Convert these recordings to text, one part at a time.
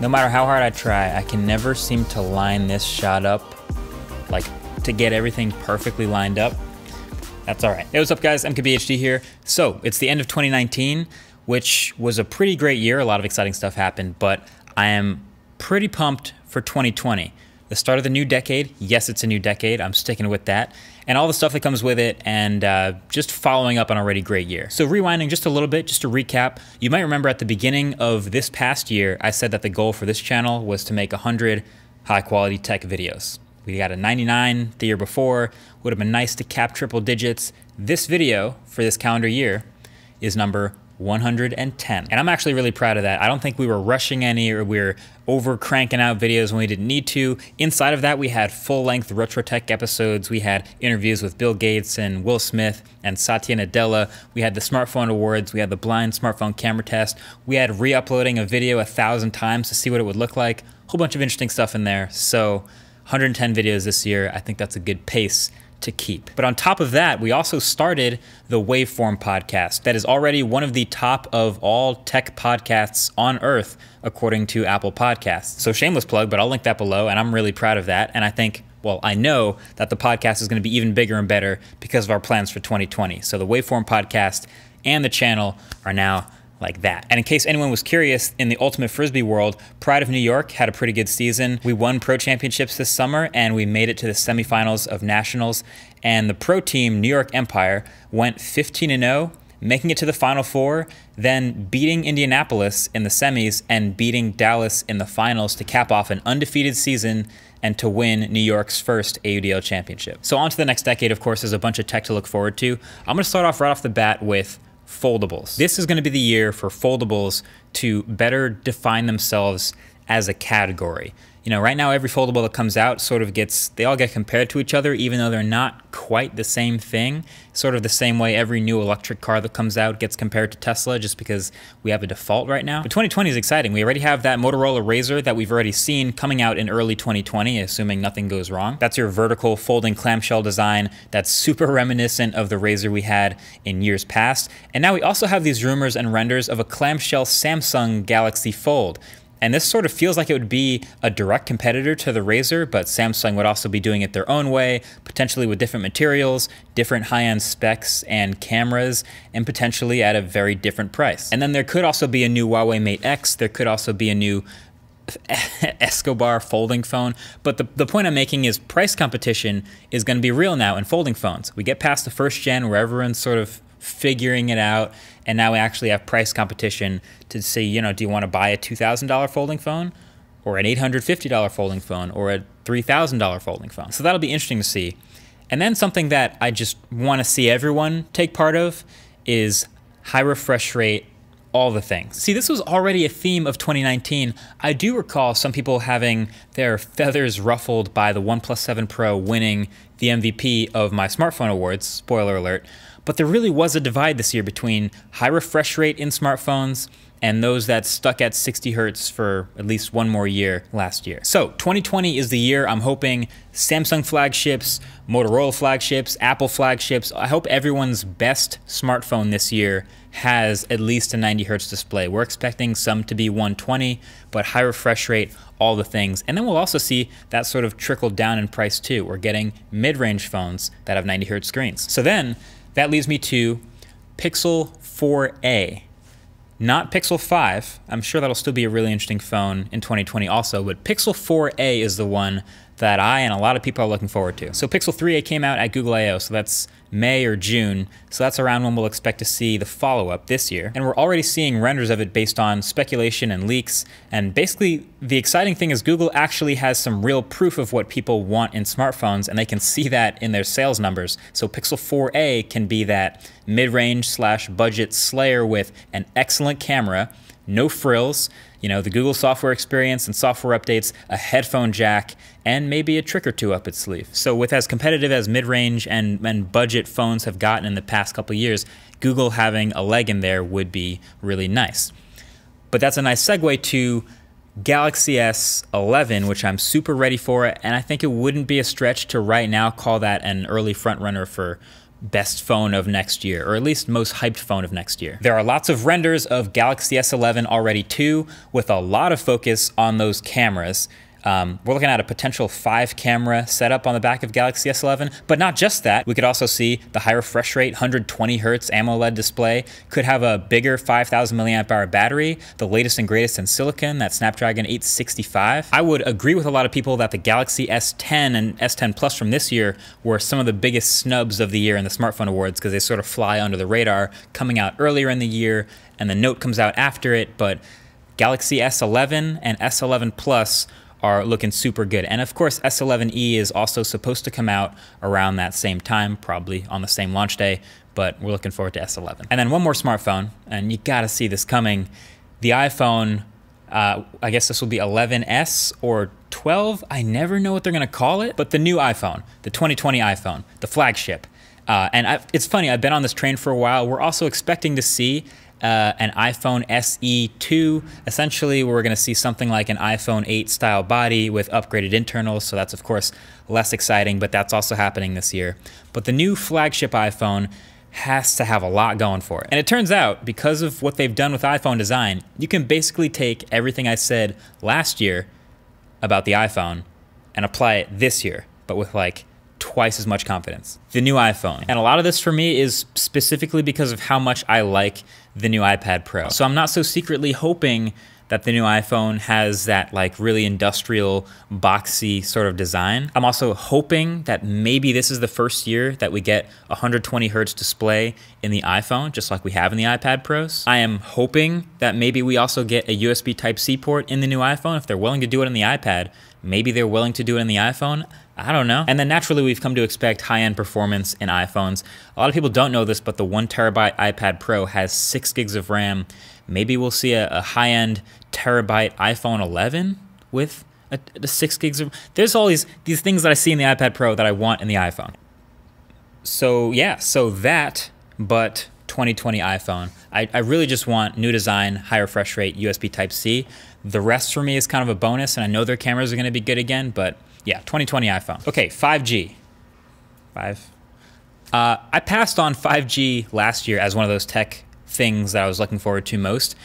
no matter how hard I try, I can never seem to line this shot up, like to get everything perfectly lined up. That's all right. Hey, what's up guys, MKBHD here. So it's the end of 2019, which was a pretty great year. A lot of exciting stuff happened, but I am pretty pumped for 2020. The start of the new decade. Yes, it's a new decade. I'm sticking with that. And all the stuff that comes with it, and just following up on an already great year. So rewinding just a little bit, just to recap, you might remember at the beginning of this past year, I said that the goal for this channel was to make 100 high quality tech videos. We got a 99 the year before. Would have been nice to cap triple digits. This video for this calendar year is number 110. And I'm actually really proud of that. I don't think we were rushing any, or we were over cranking out videos when we didn't need to. Inside of that, we had full length retro tech episodes. We had interviews with Bill Gates and Will Smith and Satya Nadella. We had the smartphone awards. We had the blind smartphone camera test. We had re-uploading a video 1,000 times to see what it would look like. Whole bunch of interesting stuff in there. So 110 videos this year. I think that's a good pace to keep. But on top of that, we also started the Waveform podcast. That is already one of the top of all tech podcasts on earth, according to Apple Podcasts. So shameless plug, but I'll link that below, and I'm really proud of that. And I think, well, I know that the podcast is going to be even bigger and better because of our plans for 2020. So the Waveform podcast and the channel are now like that. And in case anyone was curious, in the ultimate Frisbee world, Pride of New York had a pretty good season. We won pro championships this summer, and we made it to the semifinals of nationals. And the pro team, New York Empire, went 15-0, making it to the Final Four, then beating Indianapolis in the semis and beating Dallas in the finals to cap off an undefeated season and to win New York's first AUDL championship. So on to the next decade, of course, there's a bunch of tech to look forward to. I'm gonna start off right off the bat with foldables. This is going to be the year for foldables to better define themselves as a category. You know, right now every foldable that comes out sort of gets, they all get compared to each other, even though they're not quite the same thing. Sort of the same way every new electric car that comes out gets compared to Tesla, just because we have a default right now. But 2020 is exciting. We already have that Motorola Razr that we've already seen coming out in early 2020, assuming nothing goes wrong. That's your vertical folding clamshell design that's super reminiscent of the Razr we had in years past. And now we also have these rumors and renders of a clamshell Samsung Galaxy Fold. And this sort of feels like it would be a direct competitor to the Razr, but Samsung would also be doing it their own way, potentially with different materials, different high-end specs and cameras, and potentially at a very different price. And then there could also be a new Huawei Mate X, there could also be a new Escobar folding phone. But the point I'm making is price competition is going to be real now in folding phones. We get past the first gen where everyone's sort of figuring it out, and now we actually have price competition to see, you know, do you want to buy a $2,000 folding phone or an $850 folding phone or a $3,000 folding phone? So that'll be interesting to see. And then something that I just want to see everyone take part of is high refresh rate, all the things. See, this was already a theme of 2019. I do recall some people having their feathers ruffled by the OnePlus 7 Pro winning the MVP of my smartphone awards, spoiler alert. But there really was a divide this year between high refresh rate in smartphones and those that stuck at 60 hertz for at least one more year last year. So 2020 is the year I'm hoping Samsung flagships, Motorola flagships, Apple flagships, I hope everyone's best smartphone this year has at least a 90 hertz display. We're expecting some to be 120, but high refresh rate, all the things. And then we'll also see that sort of trickle down in price too. We're getting mid-range phones that have 90 hertz screens. So then, that leads me to Pixel 4a, not Pixel 5. I'm sure that'll still be a really interesting phone in 2020 also, but Pixel 4a is the one that I and a lot of people are looking forward to. So Pixel 3a came out at Google I/O, so that's May or June. So that's around when we'll expect to see the follow-up this year. And we're already seeing renders of it based on speculation and leaks. And basically, the exciting thing is Google actually has some real proof of what people want in smartphones, and they can see that in their sales numbers. So Pixel 4a can be that mid-range / budget slayer with an excellent camera, no frills, you know, the Google software experience and software updates, a headphone jack, and maybe a trick or two up its sleeve. So with as competitive as mid-range and budget phones have gotten in the past couple of years, Google having a leg in there would be really nice. But that's a nice segue to Galaxy S11, which I'm super ready for, and I think it wouldn't be a stretch to right now call that an early front runner for best phone of next year, or at least most hyped phone of next year. There are lots of renders of Galaxy S11 already too, with a lot of focus on those cameras. We're looking at a potential 5-camera setup on the back of Galaxy S11, but not just that. We could also see the high refresh rate, 120 hertz AMOLED display, could have a bigger 5,000 milliamp hour battery, the latest and greatest in silicon, that Snapdragon 865. I would agree with a lot of people that the Galaxy S10 and S10 Plus from this year were some of the biggest snubs of the year in the smartphone awards, because they sort of fly under the radar, coming out earlier in the year, and the Note comes out after it, but Galaxy S11 and S11 Plus are looking super good. And of course, S11e is also supposed to come out around that same time, probably on the same launch day, but we're looking forward to S11. And then one more smartphone, and you gotta see this coming, the iPhone, I guess this will be 11S or 12, I never know what they're gonna call it, but the new iPhone, the 2020 iPhone, the flagship. It's funny, I've been on this train for a while. We're also expecting to see an iPhone SE2. Essentially, we're going to see something like an iPhone 8 style body with upgraded internals. So that's, of course, less exciting, but that's also happening this year. But the new flagship iPhone has to have a lot going for it. And it turns out, because of what they've done with iPhone design, you can basically take everything I said last year about the iPhone and apply it this year, but with like twice as much confidence. The new iPhone. And a lot of this for me is specifically because of how much I like the new iPad Pro. So I'm not so secretly hoping that the new iPhone has that like really industrial, boxy sort of design. I'm also hoping that maybe this is the first year that we get 120 hertz display in the iPhone, just like we have in the iPad Pros. I am hoping that maybe we also get a USB Type-C port in the new iPhone. If they're willing to do it in the iPad, maybe they're willing to do it in the iPhone. I don't know. And then naturally, we've come to expect high-end performance in iPhones. A lot of people don't know this, but the 1TB iPad Pro has 6 gigs of RAM. Maybe we'll see a high-end terabyte iPhone 11 with a 6 gigs of, there's all these things that I see in the iPad Pro that I want in the iPhone. So yeah, so that, but 2020 iPhone. I really just want new design, high refresh rate, USB Type-C. The rest for me is kind of a bonus, and I know their cameras are gonna be good again, but yeah, 2020 iPhone. Okay, 5G. I passed on 5G last year as one of those tech things that I was looking forward to most,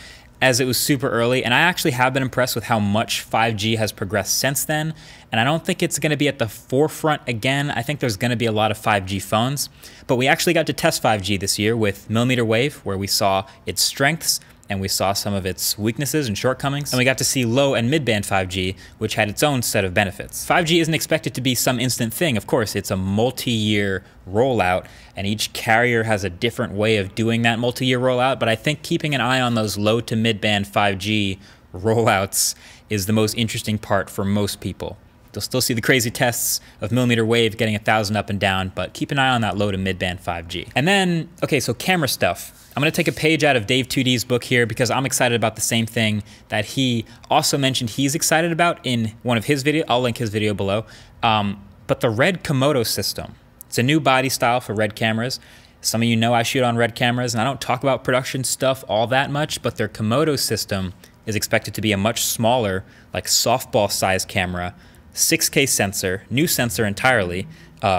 as it was super early, and I actually have been impressed with how much 5G has progressed since then, and I don't think it's gonna be at the forefront again. I think there's gonna be a lot of 5G phones, but we actually got to test 5G this year with millimeter wave, where we saw its strengths, and we saw some of its weaknesses and shortcomings, and we got to see low and mid-band 5G, which had its own set of benefits. 5G isn't expected to be some instant thing, of course. It's a multi-year rollout, and each carrier has a different way of doing that multi-year rollout, but I think keeping an eye on those low to mid-band 5G rollouts is the most interesting part for most people. You'll still see the crazy tests of millimeter wave getting 1,000 up and down, but keep an eye on that low to mid-band 5G. And then, okay, so camera stuff. I'm gonna take a page out of Dave 2D's book here, because I'm excited about the same thing that he also mentioned he's excited about in one of his videos. I'll link his video below. But the RED Komodo system. It's a new body style for RED cameras. Some of you know I shoot on RED cameras, and I don't talk about production stuff all that much, but their Komodo system is expected to be a much smaller, like softball size camera, 6K sensor, new sensor entirely,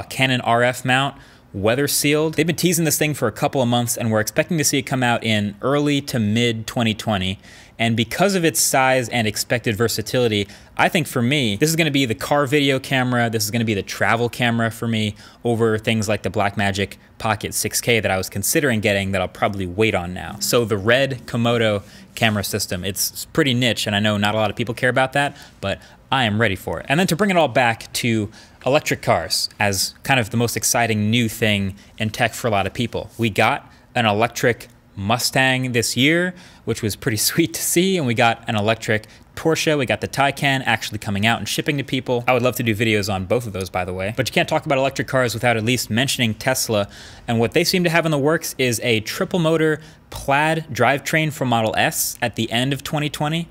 Canon RF mount, weather sealed. They've been teasing this thing for a couple of months, and we're expecting to see it come out in early to mid 2020. And because of its size and expected versatility, I think for me, this is gonna be the car video camera, this is gonna be the travel camera for me, over things like the Blackmagic Pocket 6K that I was considering getting that I'll probably wait on now. So the RED Komodo camera system, it's pretty niche, and I know not a lot of people care about that, but I am ready for it. And then to bring it all back to electric cars as kind of the most exciting new thing in tech for a lot of people. We got an electric Mustang this year, which was pretty sweet to see, and we got an electric Porsche. We got the Taycan actually coming out and shipping to people. I would love to do videos on both of those, by the way, but you can't talk about electric cars without at least mentioning Tesla. And what they seem to have in the works is a triple motor plaid drivetrain for Model S at the end of 2020.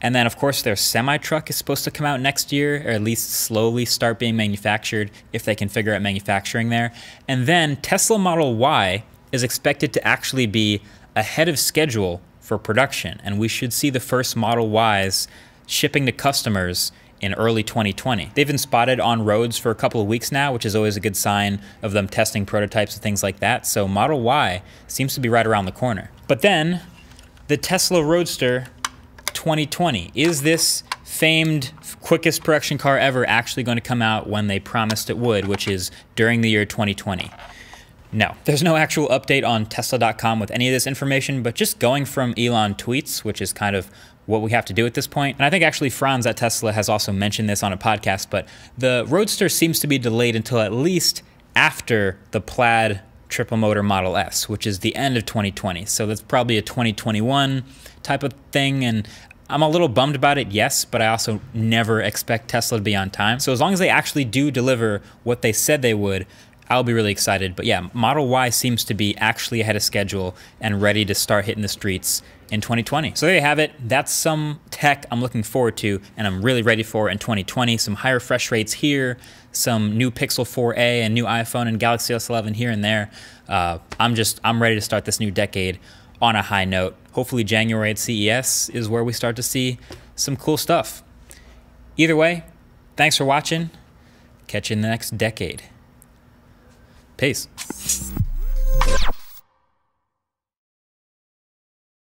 And then, of course, their semi-truck is supposed to come out next year, or at least slowly start being manufactured if they can figure out manufacturing there. And then Tesla Model Y is expected to actually be ahead of schedule for production, and we should see the first Model Ys shipping to customers in early 2020. They've been spotted on roads for a couple of weeks now, which is always a good sign of them testing prototypes and things like that. So Model Y seems to be right around the corner. But then the Tesla Roadster 2020, is this famed quickest production car ever actually going to come out when they promised it would, which is during the year 2020? No, there's no actual update on Tesla.com with any of this information, but just going from Elon tweets, which is kind of what we have to do at this point. And I think actually Franz at Tesla has also mentioned this on a podcast, but the Roadster seems to be delayed until at least after the plaid triple motor Model S, which is the end of 2020. So that's probably a 2021 type of thing. And I'm a little bummed about it, yes, but I also never expect Tesla to be on time. So as long as they actually do deliver what they said they would, I'll be really excited. But yeah, Model Y seems to be actually ahead of schedule and ready to start hitting the streets in 2020. So there you have it. That's some tech I'm looking forward to and I'm really ready for in 2020. Some higher refresh rates here, some new Pixel 4a and new iPhone and Galaxy S11 here and there. I'm ready to start this new decade on a high note. Hopefully January at CES is where we start to see some cool stuff. Either way, thanks for watching. Catch you in the next decade. Peace.